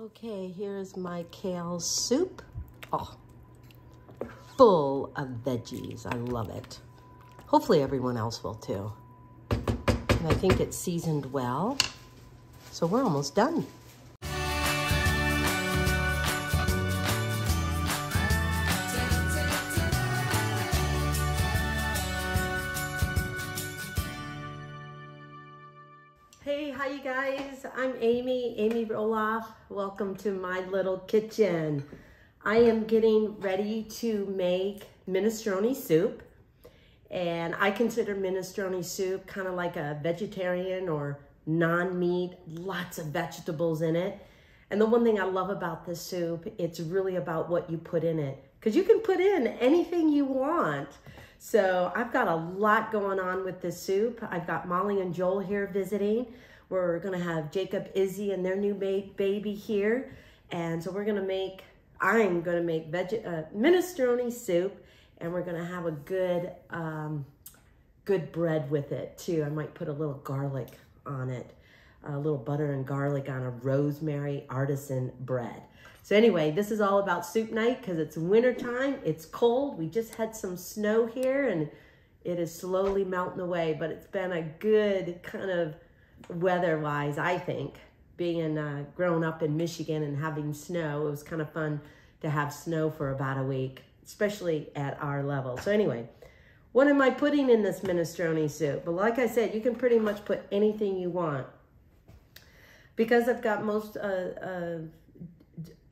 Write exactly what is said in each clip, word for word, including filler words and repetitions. Okay, here's my kale soup. Oh, full of veggies. I love it. Hopefully everyone else will too. And I think it's seasoned well. So we're almost done. Hey, hi you guys, I'm Amy, Amy Roloff. Welcome to my little kitchen. I am getting ready to make minestrone soup. And I consider minestrone soup kind of like a vegetarian or non-meat, lots of vegetables in it. And the one thing I love about this soup, it's really about what you put in it. Because you can put in anything you want. So I've got a lot going on with this soup. I've got Molly and Joel here visiting. We're gonna have Jacob, Izzy, and their new ba baby here. And so we're gonna make, I'm gonna make veg uh, minestrone soup, and we're gonna have a good, um, good bread with it too. I might put a little garlic on it, a little butter and garlic on a rosemary artisan bread. So anyway, this is all about soup night because it's winter time, it's cold. We just had some snow here and it is slowly melting away, but it's been a good kind of weather-wise, I think, being uh, grown up in Michigan and having snow. It was kind of fun to have snow for about a week, especially at our level. So anyway, what am I putting in this minestrone soup? But like I said, you can pretty much put anything you want. Because I've got most, uh, uh,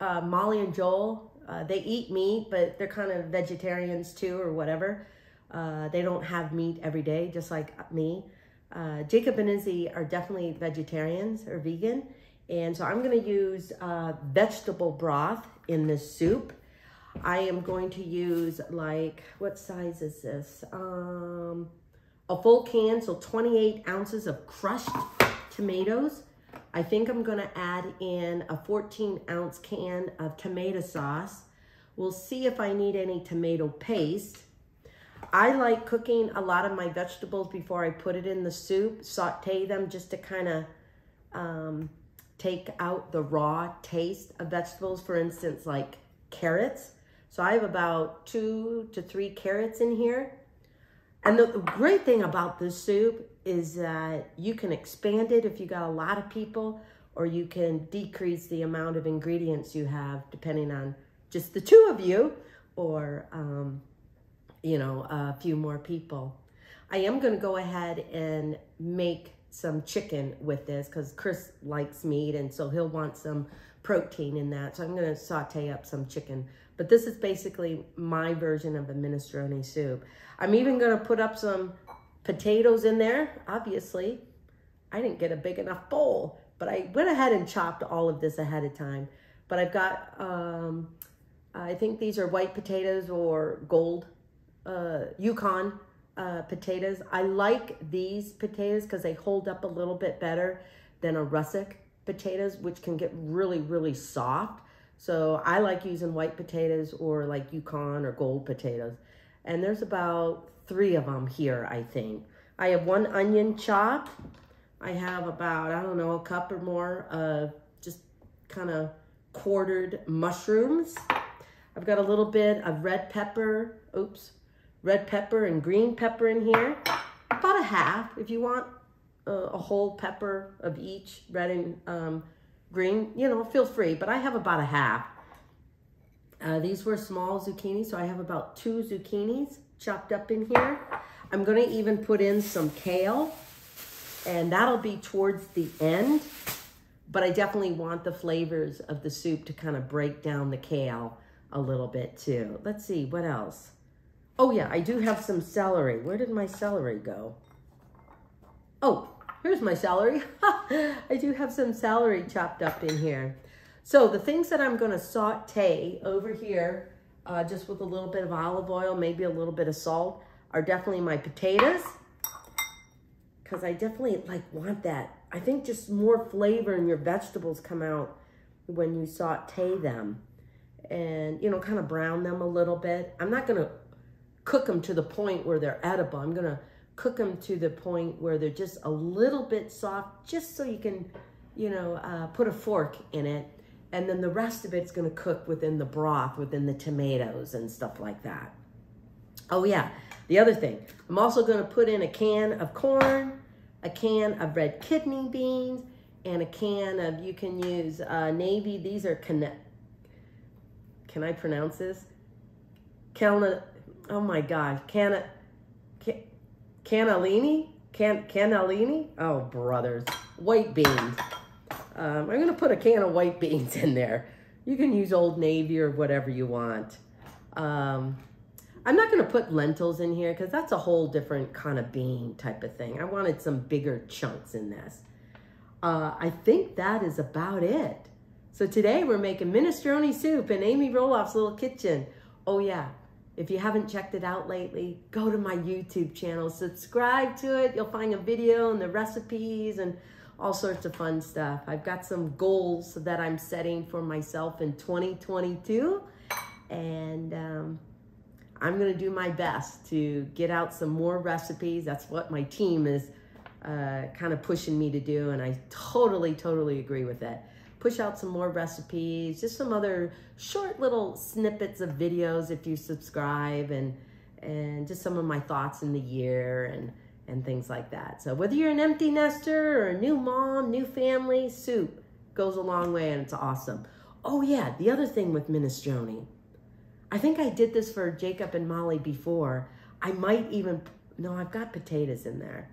Uh, Molly and Joel, uh, they eat meat, but they're kind of vegetarians too or whatever. Uh, they don't have meat every day, just like me. Uh, Jacob and Izzy are definitely vegetarians or vegan. And so I'm going to use uh, vegetable broth in this soup. I am going to use like, what size is this? Um, a full can, so twenty-eight ounces of crushed tomatoes. I think I'm gonna add in a fourteen ounce can of tomato sauce. We'll see if I need any tomato paste. I like cooking a lot of my vegetables before I put it in the soup, saute them just to kind of um, take out the raw taste of vegetables, for instance, like carrots. So I have about two to three carrots in here. And the great thing about this soup is that you can expand it if you got a lot of people, or you can decrease the amount of ingredients you have depending on just the two of you or, um, you know, a few more people. I am gonna go ahead and make some chicken with this because Chris likes meat and so he'll want some protein in that. So I'm gonna saute up some chicken. But this is basically my version of a minestrone soup. I'm even gonna put up some potatoes in there, obviously. I didn't get a big enough bowl, but I went ahead and chopped all of this ahead of time. But I've got, um, I think these are white potatoes or gold, uh, Yukon uh, potatoes. I like these potatoes because they hold up a little bit better than a russet potatoes, which can get really, really soft. So I like using white potatoes or like Yukon or gold potatoes. And there's about three of them here, I think. I have one onion chopped. I have about, I don't know, a cup or more of just kind of quartered mushrooms. I've got a little bit of red pepper, oops, red pepper and green pepper in here. About a half, if you want a, a whole pepper of each, red and um, green, you know, feel free, but I have about a half. Uh, these were small zucchini, so I have about two zucchinis chopped up in here. I'm gonna even put in some kale, and that'll be towards the end, but I definitely want the flavors of the soup to kind of break down the kale a little bit too. Let's see, what else? Oh yeah, I do have some celery. Where did my celery go? Oh, here's my celery. I do have some celery chopped up in here. So the things that I'm gonna saute over here, uh, just with a little bit of olive oil, maybe a little bit of salt, are definitely my potatoes, because I definitely like want that. I think just more flavor in your vegetables come out when you saute them and, you know, kind of brown them a little bit. I'm not gonna cook them to the point where they're edible. I'm gonna cook them to the point where they're just a little bit soft, just so you can, you know, uh, put a fork in it And then the rest of it's going to cook within the broth, within the tomatoes and stuff like that. Oh yeah, the other thing, I'm also going to put in a can of corn, a can of red kidney beans, and a can of, you can use uh, navy, these are, can, can I pronounce this? Can, oh my gosh, can, can, cannellini? Can, cannellini? Oh, brothers. White beans. Um, I'm going to put a can of white beans in there. You can use Old Navy or whatever you want. Um, I'm not going to put lentils in here because that's a whole different kind of bean type of thing. I wanted some bigger chunks in this. Uh, I think that is about it. So today we're making minestrone soup in Amy Roloff's Little Kitchen. Oh yeah, if you haven't checked it out lately, go to my YouTube channel, subscribe to it. You'll find a video and the recipes and all sorts of fun stuff. I've got some goals that I'm setting for myself in twenty twenty-two. And um, I'm gonna do my best to get out some more recipes. That's what my team is Uh, kind of pushing me to do, and I totally, totally agree with it. Push out some more recipes, just some other short little snippets of videos if you subscribe, and and just some of my thoughts in the year and, and things like that. So whether you're an empty nester or a new mom, new family, soup goes a long way and it's awesome. Oh yeah, the other thing with minestrone, I think I did this for Jacob and Molly before. I might even, no, I've got potatoes in there.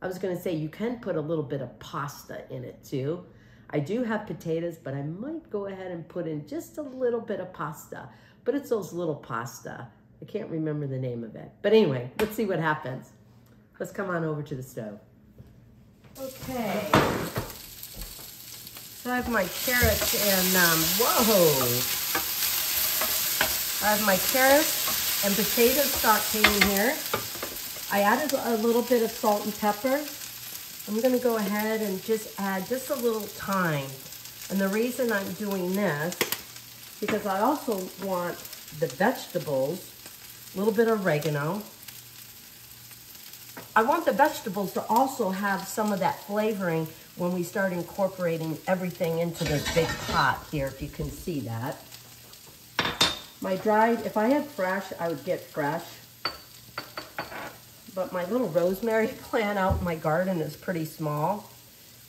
I was gonna say, you can put a little bit of pasta in it too. I do have potatoes, but I might go ahead and put in just a little bit of pasta, but it's those little pasta. I can't remember the name of it. But anyway, let's see what happens. Let's come on over to the stove. Okay. So I have my carrots and, um, whoa. I have my carrots and potatoes sauteing here. I added a little bit of salt and pepper. I'm gonna go ahead and just add just a little thyme. And the reason I'm doing this, because I also want the vegetables, a little bit of oregano. I want the vegetables to also have some of that flavoring when we start incorporating everything into this big pot here, if you can see that. My dried, if I had fresh, I would get fresh. But my little rosemary plant out in my garden is pretty small.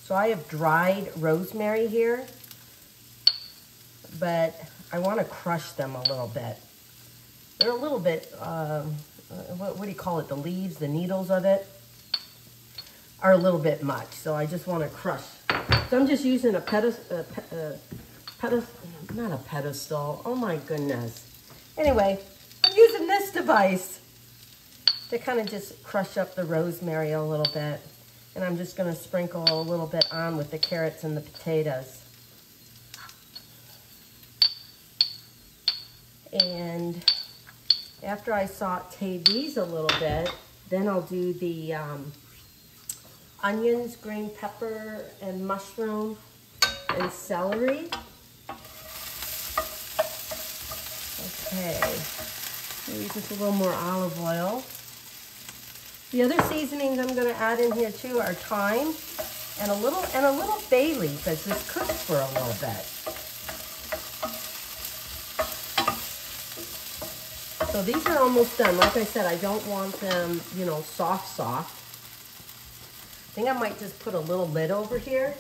So I have dried rosemary here, but I want to crush them a little bit. They're a little bit, um, what, what do you call it? The leaves, the needles of it are a little bit much. So I just want to crush. So I'm just using a pedestal, not a pedestal. Oh my goodness. Anyway, I'm using this device to kind of just crush up the rosemary a little bit. And I'm just gonna sprinkle a little bit on with the carrots and the potatoes. And after I saute these a little bit, then I'll do the um, onions, green pepper, and mushroom, and celery. Okay, maybe just a little more olive oil. The other seasonings I'm going to add in here too are thyme and a little and a little bay leaf as this cooks for a little bit. So these are almost done. Like I said, I don't want them, you know, soft, soft. I think I might just put a little lid over here.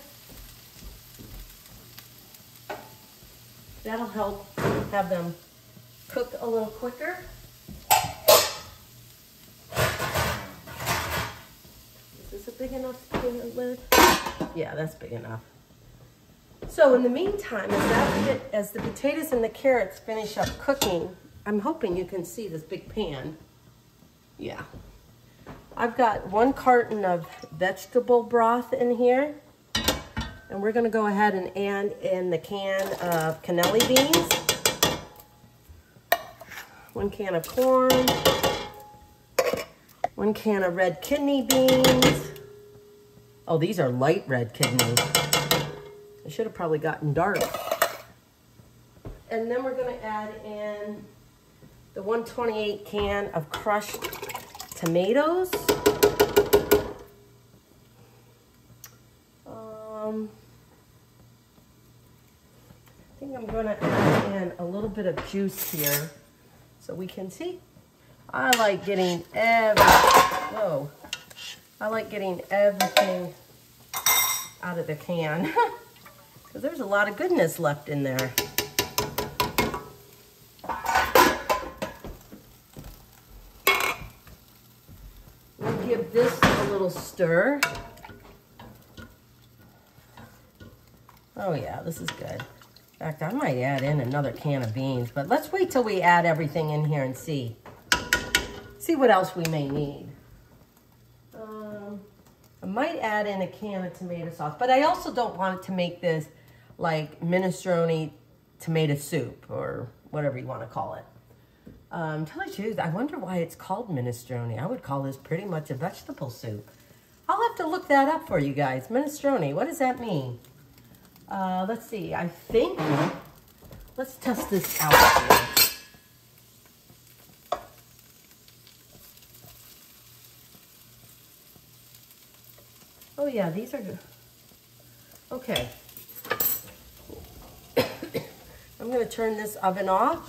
That'll help have them cook a little quicker. Big enough to lid? Yeah, that's big enough. So in the meantime, as, that, as the potatoes and the carrots finish up cooking, I'm hoping you can see this big pan. Yeah. I've got one carton of vegetable broth in here. And we're gonna go ahead and add in the can of cannellini beans. One can of corn. One can of red kidney beans. Oh, these are light red kidney. I should have probably gotten dark. And then we're gonna add in the one twenty-eight can of crushed tomatoes. Um, I think I'm gonna add in a little bit of juice here so we can see. I like getting every, whoa. I like getting everything out of the can because there's a lot of goodness left in there. We'll give this a little stir. Oh yeah, this is good. In fact, I might add in another can of beans, but let's wait till we add everything in here and see. See what else we may need. Um, I might add in a can of tomato sauce, but I also don't want it to make this like minestrone tomato soup or whatever you want to call it. Um, tell you the truth, I wonder why it's called minestrone. I would call this pretty much a vegetable soup. I'll have to look that up for you guys. Minestrone, what does that mean? Uh, let's see, I think, let's test this out here. Oh yeah, these are good. Okay. I'm gonna turn this oven off.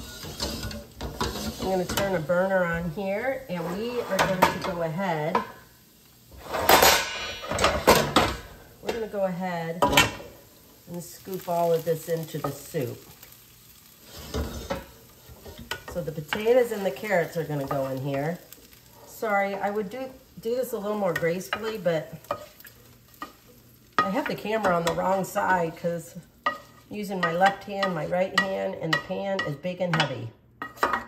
I'm gonna turn a burner on here and we are going to go ahead. We're gonna go ahead and scoop all of this into the soup. So the potatoes and the carrots are gonna go in here. Sorry, I would do, do this a little more gracefully, but I have the camera on the wrong side because I'm using my left hand, my right hand, and the pan is big and heavy. Get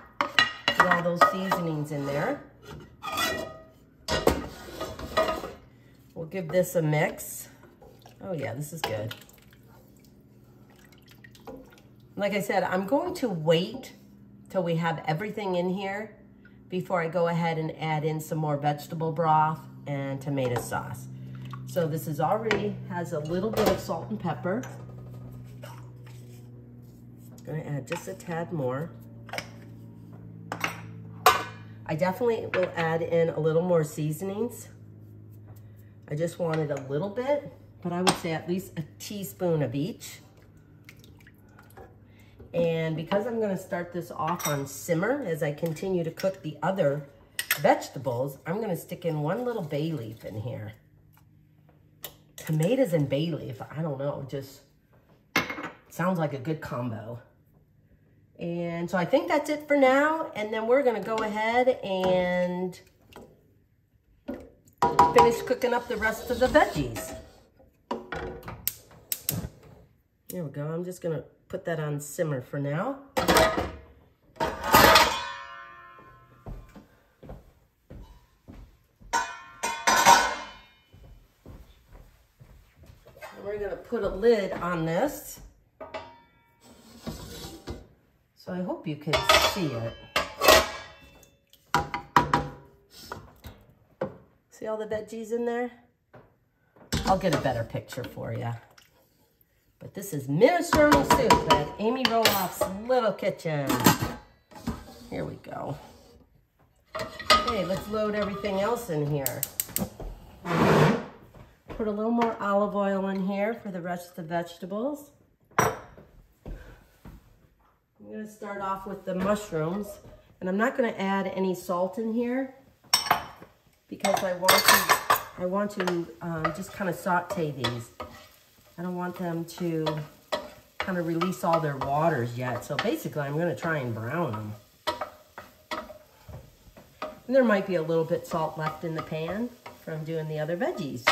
all those seasonings in there. We'll give this a mix. Oh yeah, this is good. Like I said, I'm going to wait till we have everything in here before I go ahead and add in some more vegetable broth and tomato sauce. So this is already has a little bit of salt and pepper. I'm gonna add just a tad more. I definitely will add in a little more seasonings. I just wanted a little bit, but I would say at least a teaspoon of each. And because I'm gonna start this off on simmer as I continue to cook the other vegetables, I'm gonna stick in one little bay leaf in here. Tomatoes and bay leaf, I don't know, just sounds like a good combo. And so I think that's it for now. And then we're gonna go ahead and finish cooking up the rest of the veggies. There we go, I'm just gonna put that on simmer for now. And we're gonna put a lid on this. So I hope you can see it. See all the veggies in there? I'll get a better picture for you. But this is minestrone soup at Amy Roloff's Little Kitchen. Here we go. Okay, let's load everything else in here. Put a little more olive oil in here for the rest of the vegetables. I'm gonna start off with the mushrooms, and I'm not gonna add any salt in here because I want to, I want to um, just kind of saute these. I don't want them to kind of release all their waters yet. So basically I'm gonna try and brown them. And there might be a little bit salt left in the pan from doing the other veggies.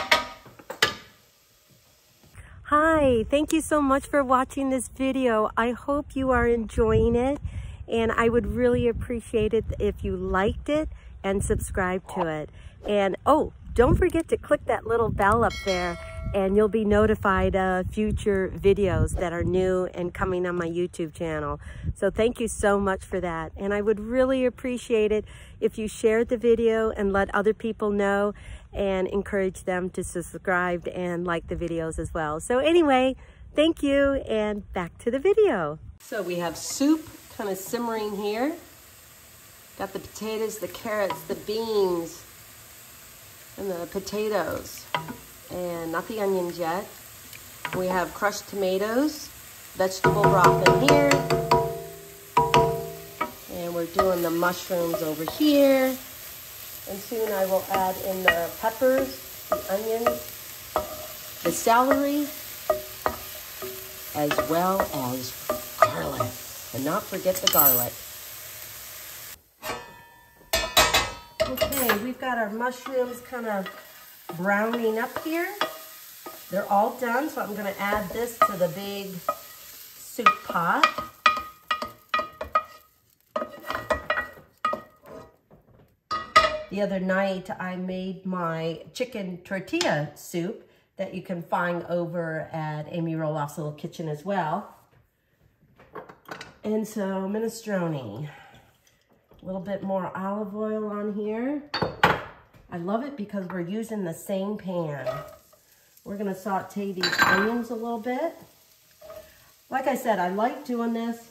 Hi, thank you so much for watching this video. I hope you are enjoying it, and I would really appreciate it if you liked it and subscribed to it. And oh, don't forget to click that little bell up there, and you'll be notified of future videos that are new and coming on my YouTube channel. So thank you so much for that. And I would really appreciate it if you shared the video and let other people know and encourage them to subscribe and like the videos as well. So anyway, thank you, and back to the video. So we have soup kind of simmering here. Got the potatoes, the carrots, the beans, and the potatoes. And not the onions yet. We have crushed tomatoes, vegetable broth in here. And we're doing the mushrooms over here. And soon I will add in the peppers, the onions, the celery, as well as garlic. And not forget the garlic. Okay, we've got our mushrooms kind of browning up here. They're all done, so I'm gonna add this to the big soup pot. The other night, I made my chicken tortilla soup that you can find over at Amy Roloff's Little Kitchen as well. And so, minestrone. A little bit more olive oil on here. I love it because we're using the same pan. We're gonna saute these onions a little bit. Like I said, I like doing this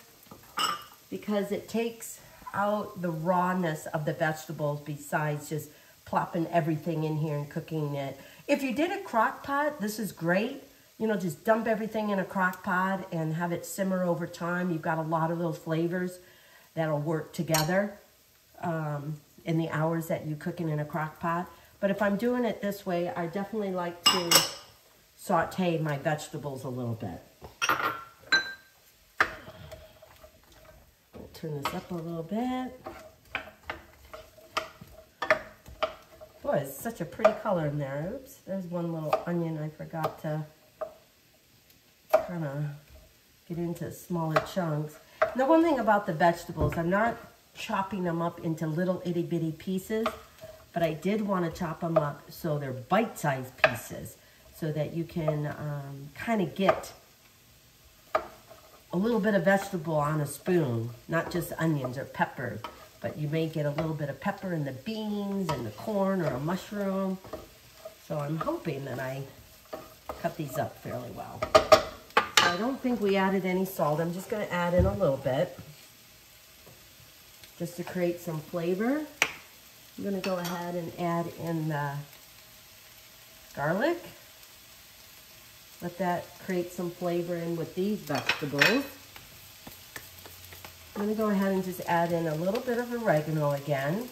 because it takes out the rawness of the vegetables besides just plopping everything in here and cooking it. If you did a crock pot, this is great. You know, just dump everything in a crock pot and have it simmer over time. You've got a lot of those flavors that'll work together um, in the hours that you cook it in a crock pot. But if I'm doing it this way, I definitely like to saute my vegetables a little bit. Turn this up a little bit. Boy, it's such a pretty color in there. Oops, there's one little onion I forgot to kind of get into smaller chunks. The one thing about the vegetables, I'm not chopping them up into little itty bitty pieces, but I did want to chop them up so they're bite-sized pieces so that you can um, kind of get a little bit of vegetable on a spoon, not just onions or peppers, but you may get a little bit of pepper in the beans and the corn or a mushroom. So I'm hoping that I cut these up fairly well. So I don't think we added any salt. I'm just gonna add in a little bit just to create some flavor. I'm gonna go ahead and add in the garlic. Let that create some flavor in with these vegetables. I'm gonna go ahead and just add in a little bit of oregano again.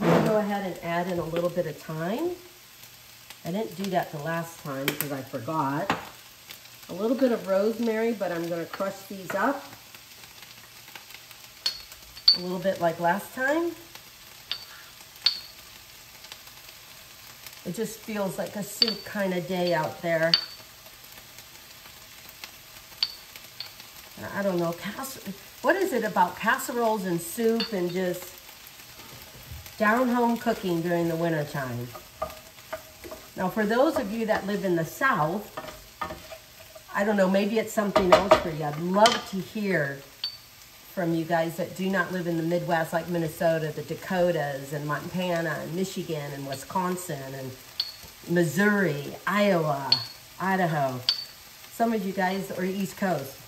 I'm gonna go ahead and add in a little bit of thyme. I didn't do that the last time because I forgot. A little bit of rosemary, but I'm gonna crush these up a little bit like last time. It just feels like a soup kind of day out there. I don't know, what is it about casseroles and soup and just down-home cooking during the winter time? Now, for those of you that live in the South, I don't know, maybe it's something else for you. I'd love to hear from you guys that do not live in the Midwest, like Minnesota, the Dakotas, and Montana, and Michigan, and Wisconsin, and Missouri, Iowa, Idaho. Some of you guys, or East Coast,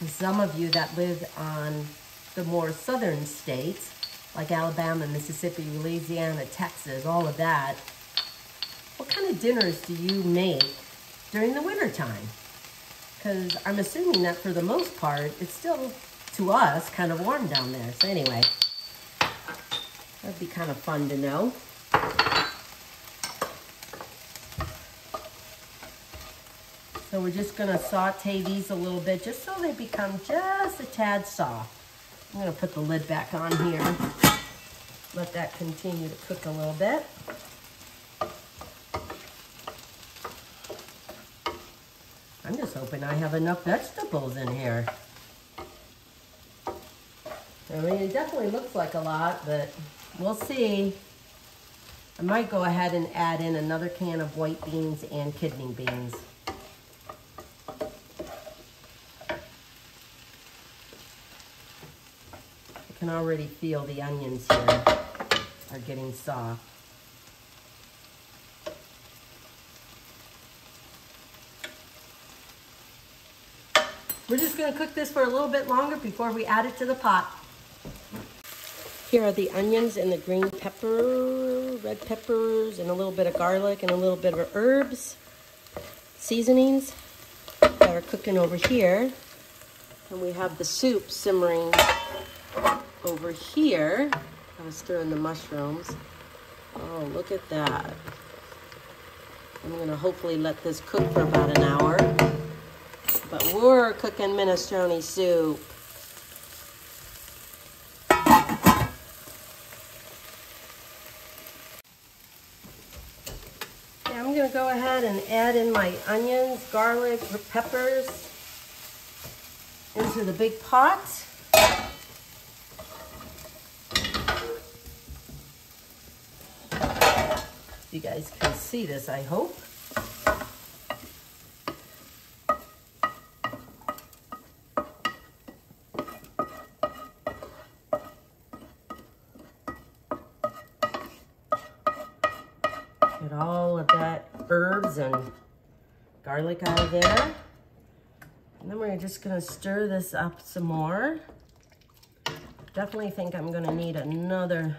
and some of you that live on the more southern states, like Alabama, Mississippi, Louisiana, Texas, all of that. What kind of dinners do you make during the winter time? Because I'm assuming that for the most part, it's still, to us, kind of warm down there. So anyway, that'd be kind of fun to know. So we're just gonna saute these a little bit just so they become just a tad soft. I'm gonna put the lid back on here. Let that continue to cook a little bit. I'm just hoping I have enough vegetables in here. I mean, it definitely looks like a lot, but we'll see. I might go ahead and add in another can of white beans and kidney beans. I can already feel the onions here are getting soft. We're just gonna cook this for a little bit longer before we add it to the pot. Here are the onions and the green pepper, red peppers, and a little bit of garlic and a little bit of herbs, seasonings that are cooking over here. And we have the soup simmering over here. I was stirring the mushrooms. Oh, look at that. I'm going to hopefully let this cook for about an hour. But we're cooking minestrone soup. Now I'm going to go ahead and add in my onions, garlic, peppers into the big pot. You guys can see this, I hope. Get all of that herbs and garlic out of there. And then we're just gonna stir this up some more. Definitely think I'm gonna need another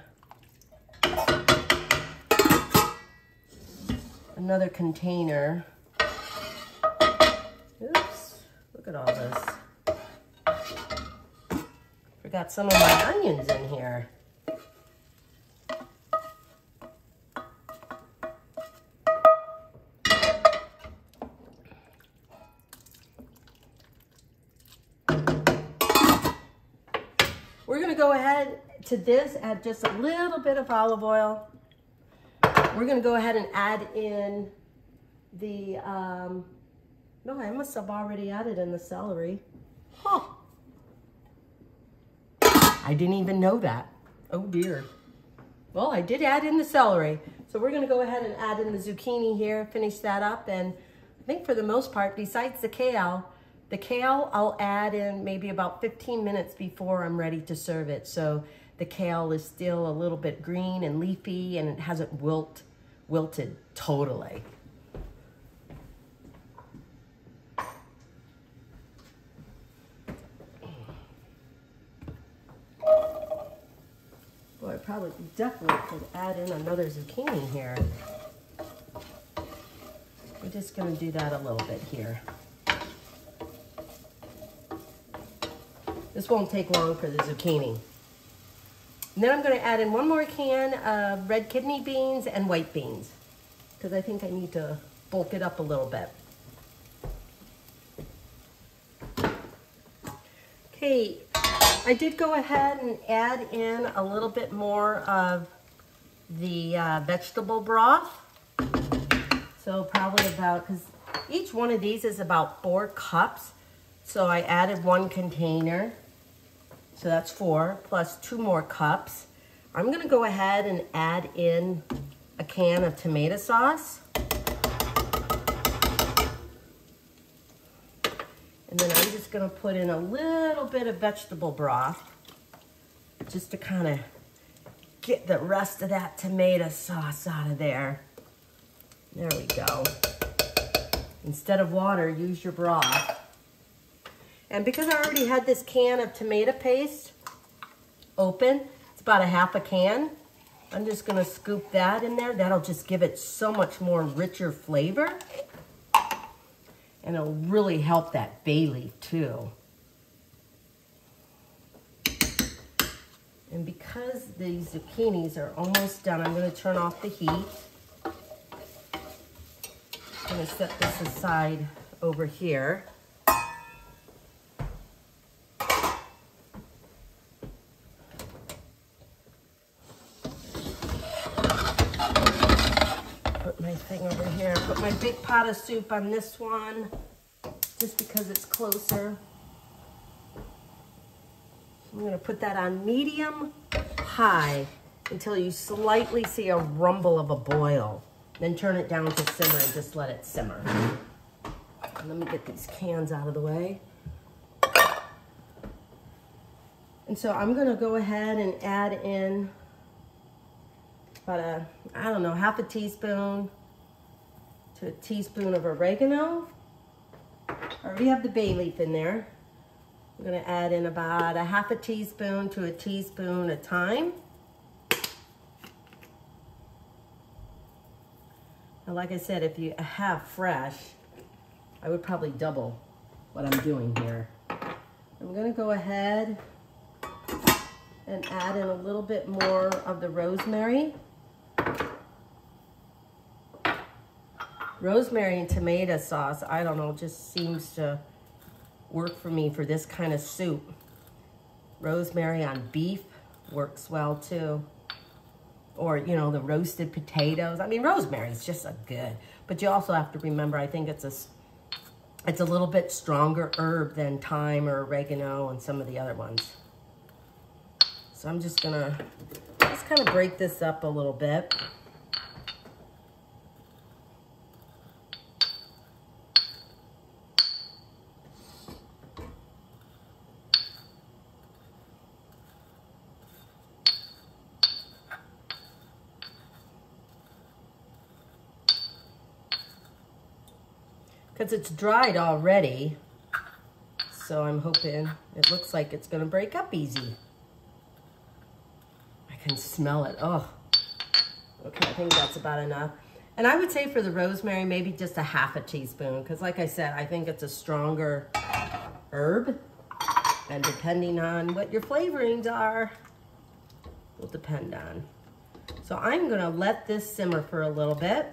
another container. Oops, look at all this. Forgot some of my onions in here. We're gonna go ahead to this, add just a little bit of olive oil. We're gonna go ahead and add in the, um, no, I must have already added in the celery. Huh. I didn't even know that. Oh dear. Well, I did add in the celery. So we're gonna go ahead and add in the zucchini here, finish that up. And I think for the most part, besides the kale, the kale I'll add in maybe about fifteen minutes before I'm ready to serve it. So the kale is still a little bit green and leafy and it hasn't wilt, wilted totally. Boy, I probably definitely could add in another zucchini here. We're just gonna do that a little bit here. This won't take long for the zucchini. And then I'm gonna add in one more can of red kidney beans and white beans, because I think I need to bulk it up a little bit. Okay, I did go ahead and add in a little bit more of the uh, vegetable broth. So probably about, because each one of these is about four cups. So I added one container. So that's four, plus two more cups. I'm gonna go ahead and add in a can of tomato sauce. And then I'm just gonna put in a little bit of vegetable broth just to kind of get the rest of that tomato sauce out of there. There we go. Instead of water, use your broth. And because I already had this can of tomato paste open, it's about a half a can. I'm just gonna scoop that in there. That'll just give it so much more richer flavor. And it'll really help that bay leaf too. And because the zucchinis are almost done, I'm gonna turn off the heat. I'm gonna set this aside over here. Thing over here. Put my big pot of soup on this one just because it's closer. I'm going to put that on medium high until you slightly see a rumble of a boil. Then turn it down to simmer and just let it simmer. And let me get these cans out of the way. And so I'm going to go ahead and add in about a, I don't know, half a teaspoon to a teaspoon of oregano. I already have the bay leaf in there. I'm gonna add in about a half a teaspoon to a teaspoon of thyme. And like I said, if you have fresh, I would probably double what I'm doing here. I'm gonna go ahead and add in a little bit more of the rosemary. Rosemary and tomato sauce, I don't know, just seems to work for me for this kind of soup. Rosemary on beef works well too. Or, you know, the roasted potatoes. I mean, rosemary is just a good, but you also have to remember, I think it's a, it's a little bit stronger herb than thyme or oregano and some of the other ones. So I'm just gonna, just kind of break this up a little bit. Because it's dried already, so I'm hoping, it looks like it's gonna break up easy. I can smell it, oh. Okay, I think that's about enough. And I would say for the rosemary, maybe just a half a teaspoon, because like I said, I think it's a stronger herb, and depending on what your flavorings are, will depend on. So I'm gonna let this simmer for a little bit.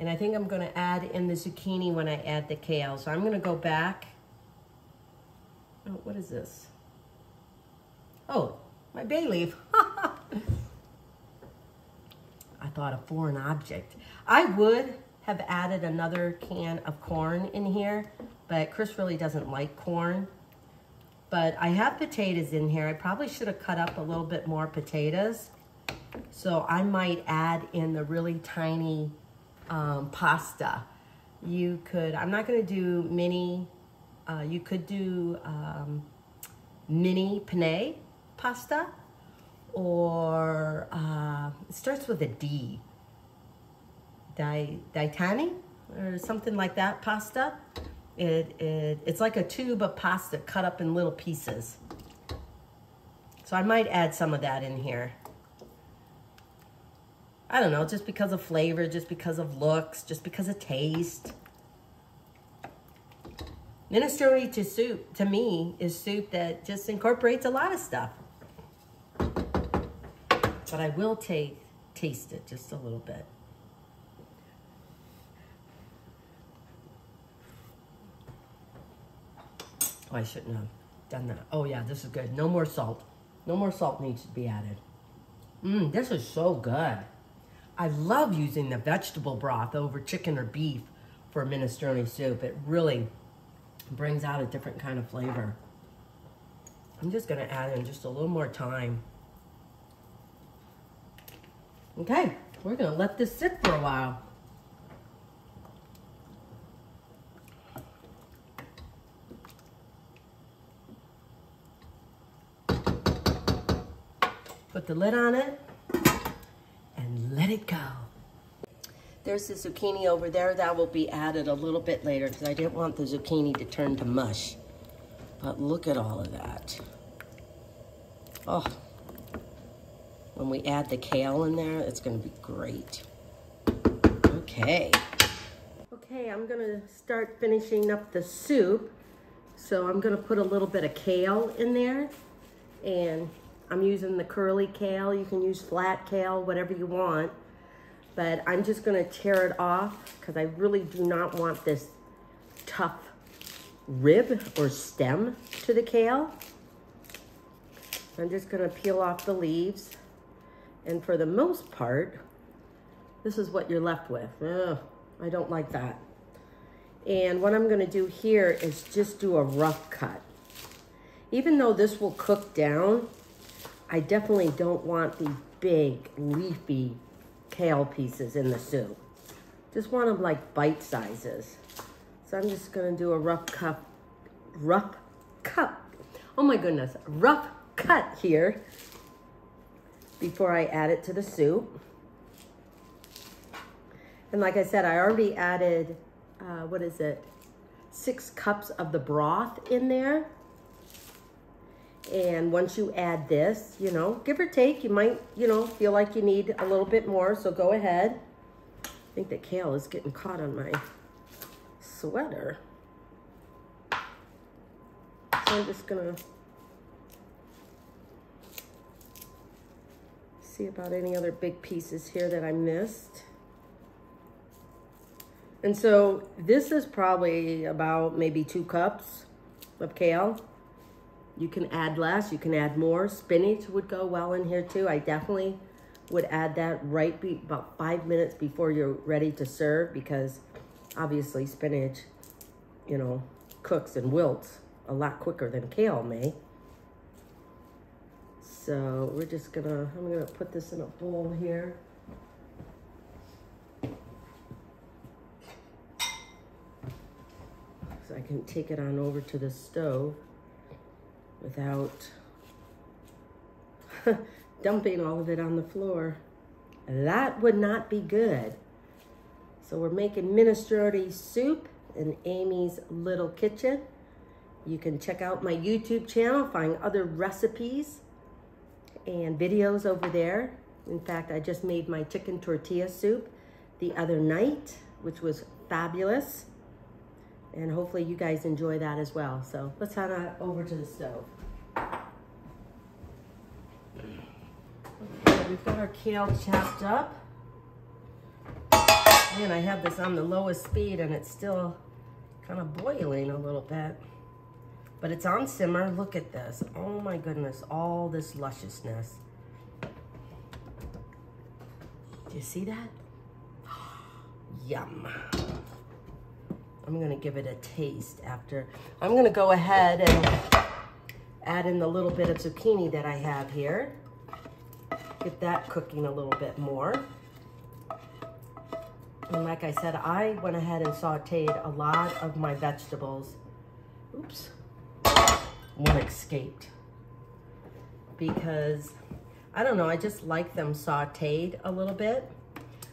And I think I'm gonna add in the zucchini when I add the kale. So I'm gonna go back. Oh, what is this? Oh, my bay leaf. I thought a foreign object. I would have added another can of corn in here, but Chris really doesn't like corn. But I have potatoes in here. I probably should have cut up a little bit more potatoes. So I might add in the really tiny Um, pasta. You could, I'm not going to do mini, uh, you could do um, mini penne pasta, or uh, it starts with a D, Di, Ditani or something like that pasta. It, it, it's like a tube of pasta cut up in little pieces. So I might add some of that in here. I don't know, just because of flavor, just because of looks, just because of taste. Minestrone to soup, to me, is soup that just incorporates a lot of stuff. But I will take, taste it just a little bit. Oh, I shouldn't have done that. Oh yeah, this is good. No more salt. No more salt needs to be added. Mmm, this is so good. I love using the vegetable broth over chicken or beef for minestrone soup. It really brings out a different kind of flavor. I'm just gonna add in just a little more thyme. Okay, we're gonna let this sit for a while. Put the lid on it. Let it go. There's the zucchini over there. That will be added a little bit later because I didn't want the zucchini to turn to mush. But look at all of that. Oh, when we add the kale in there, it's going to be great. Okay. Okay, I'm going to start finishing up the soup. So I'm going to put a little bit of kale in there, and I'm using the curly kale. You can use flat kale, whatever you want. But I'm just gonna tear it off because I really do not want this tough rib or stem to the kale. I'm just gonna peel off the leaves. And for the most part, this is what you're left with. Ugh, I don't like that. And what I'm gonna do here is just do a rough cut. Even though this will cook down, I definitely don't want the big, leafy kale pieces in the soup. Just want them like bite sizes. So I'm just gonna do a rough cut, rough cut. Oh my goodness, rough cut here before I add it to the soup. And like I said, I already added, uh, what is it? Six cups of the broth in there. And once you add this, you know, give or take, you might, you know, feel like you need a little bit more. So go ahead. I think the kale is getting caught on my sweater. So I'm just gonna see about any other big pieces here that I missed. And so this is probably about maybe two cups of kale. You can add less, you can add more. Spinach would go well in here too. I definitely would add that right be about five minutes before you're ready to serve, because obviously spinach, you know, cooks and wilts a lot quicker than kale may. So we're just gonna, I'm gonna put this in a bowl here. So I can take it on over to the stove without dumping all of it on the floor. That would not be good. So we're making minestrone soup in Amy's Little Kitchen. You can check out my YouTube channel, find other recipes and videos over there. In fact, I just made my chicken tortilla soup the other night, which was fabulous. And hopefully you guys enjoy that as well. So let's head on over to the stove. Okay, we've got our kale chopped up. And I have this on the lowest speed and it's still kind of boiling a little bit. But it's on simmer. Look at this. Oh my goodness, all this lusciousness. Do you see that? Yum. I'm gonna give it a taste after. I'm gonna go ahead and add in the little bit of zucchini that I have here. Get that cooking a little bit more. And like I said, I went ahead and sauteed a lot of my vegetables. Oops, one escaped. Because, I don't know, I just like them sauteed a little bit.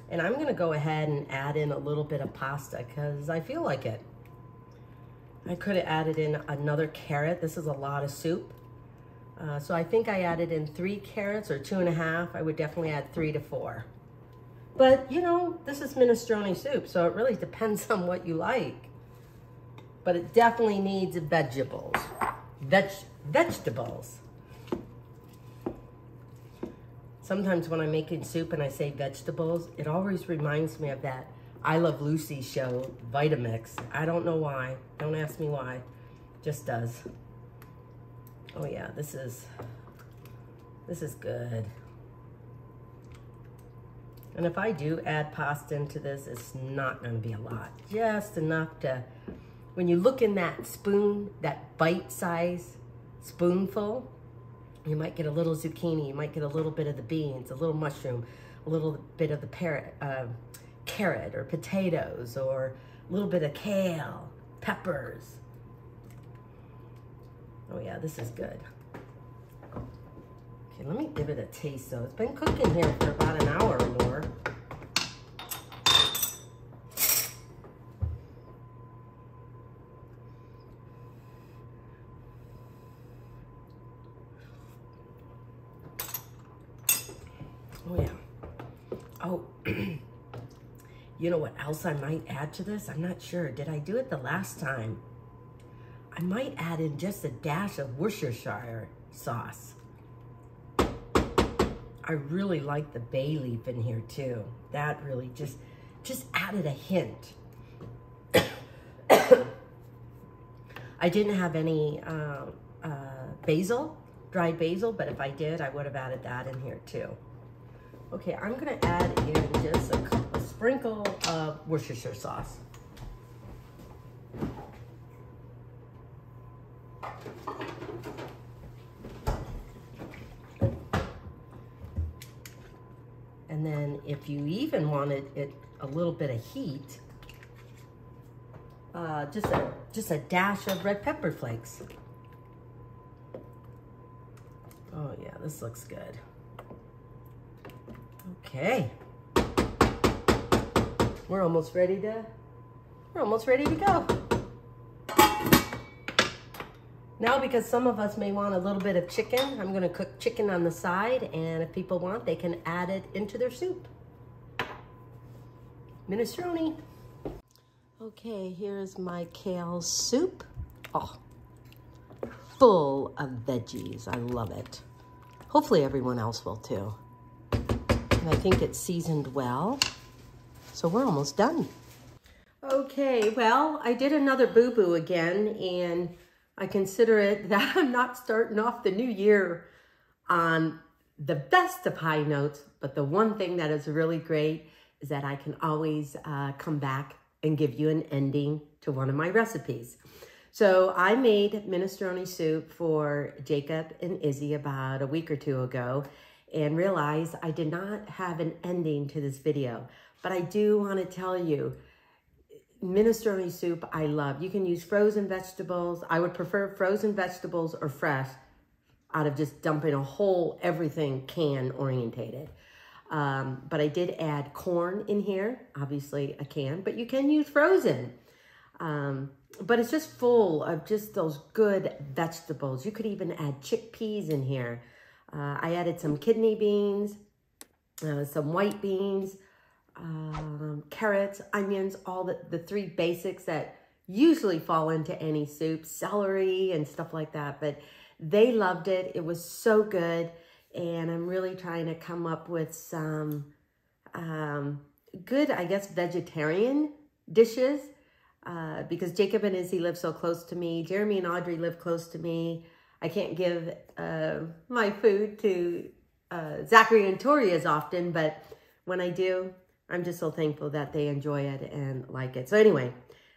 And I'm gonna go ahead and add in a little bit of pasta because I feel like it. I could have added in another carrot. This is a lot of soup. Uh, so I think I added in three carrots or two and a half. I would definitely add three to four. But you know, this is minestrone soup, so it really depends on what you like. But it definitely needs vegetables. Veg vegetables. Sometimes when I'm making soup and I say vegetables, it always reminds me of that I Love Lucy show, Vitamix. I don't know why. Don't ask me why. It just does. Oh yeah, this is, this is good. And if I do add pasta into this, it's not gonna be a lot. Just enough to, when you look in that spoon, that bite-sized spoonful, you might get a little zucchini, you might get a little bit of the beans, a little mushroom, a little bit of the parrot, uh, carrot or potatoes, or a little bit of kale, peppers. Oh yeah, this is good. Okay, let me give it a taste though. It's been cooking here for about an hour or more. Oh yeah. Oh, you know what else I might add to this? I'm not sure. Did I do it the last time? I might add in just a dash of Worcestershire sauce. I really like the bay leaf in here too. That really just, just added a hint. I didn't have any uh, uh, basil, dried basil, but if I did, I would have added that in here too. Okay, I'm gonna add in just a, a sprinkle of Worcestershire sauce. And then if you even wanted it a little bit of heat, uh, just, a, just a dash of red pepper flakes. Oh yeah, this looks good. Okay, We're almost ready to, we're almost ready to go. Now, because some of us may want a little bit of chicken, I'm gonna cook chicken on the side, and if people want, they can add it into their soup. Minestrone. Okay, here's my kale soup. Oh, full of veggies, I love it. Hopefully everyone else will too. And I think it's seasoned well. So we're almost done. Okay, well, I did another boo-boo again, and I consider it that I'm not starting off the new year on the best of high notes, but the one thing that is really great is that I can always uh, come back and give you an ending to one of my recipes. So I made minestrone soup for Jacob and Izzy about a week or two ago and realized I did not have an ending to this video. But I do want to tell you, minestrone soup I love. You can use frozen vegetables. I would prefer frozen vegetables or fresh out of just dumping a whole everything can orientated. Um, but I did add corn in here, obviously a can, but you can use frozen. Um, but it's just full of just those good vegetables. You could even add chickpeas in here. Uh, I added some kidney beans, uh, some white beans, Um, carrots, onions, all the, the three basics that usually fall into any soup, celery and stuff like that. But they loved it. It was so good. And I'm really trying to come up with some um, good, I guess, vegetarian dishes uh, because Jacob and Izzy live so close to me. Jeremy and Audrey live close to me. I can't give uh, my food to uh, Zachary and Tori as often, but when I do, I'm just so thankful that they enjoy it and like it. So anyway,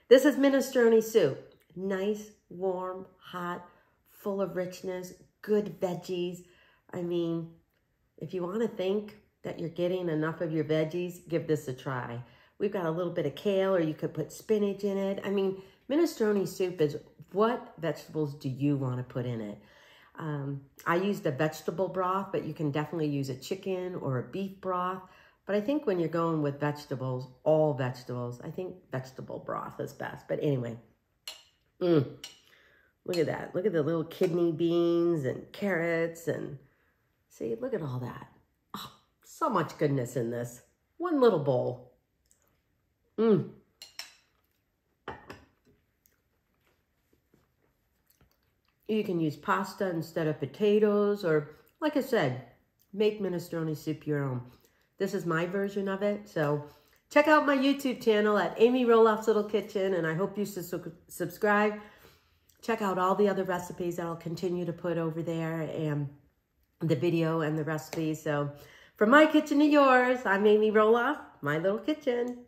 this is minestrone soup. Nice, warm, hot, full of richness, good veggies. I mean, if you want to think that you're getting enough of your veggies, give this a try. We've got a little bit of kale, or you could put spinach in it. I mean, minestrone soup is what vegetables do you want to put in it? Um, I used a vegetable broth, but you can definitely use a chicken or a beef broth. But I think when you're going with vegetables, all vegetables, I think vegetable broth is best. But anyway, mm, look at that. Look at the little kidney beans and carrots and see, look at all that. Oh, so much goodness in this. One little bowl. Mm. You can use pasta instead of potatoes, or like I said, make minestrone soup your own. This is my version of it. So check out my YouTube channel at Amy Roloff's Little Kitchen, and I hope you su- subscribe. Check out all the other recipes that I'll continue to put over there, and the video and the recipes. So from my kitchen to yours, I'm Amy Roloff, my little kitchen.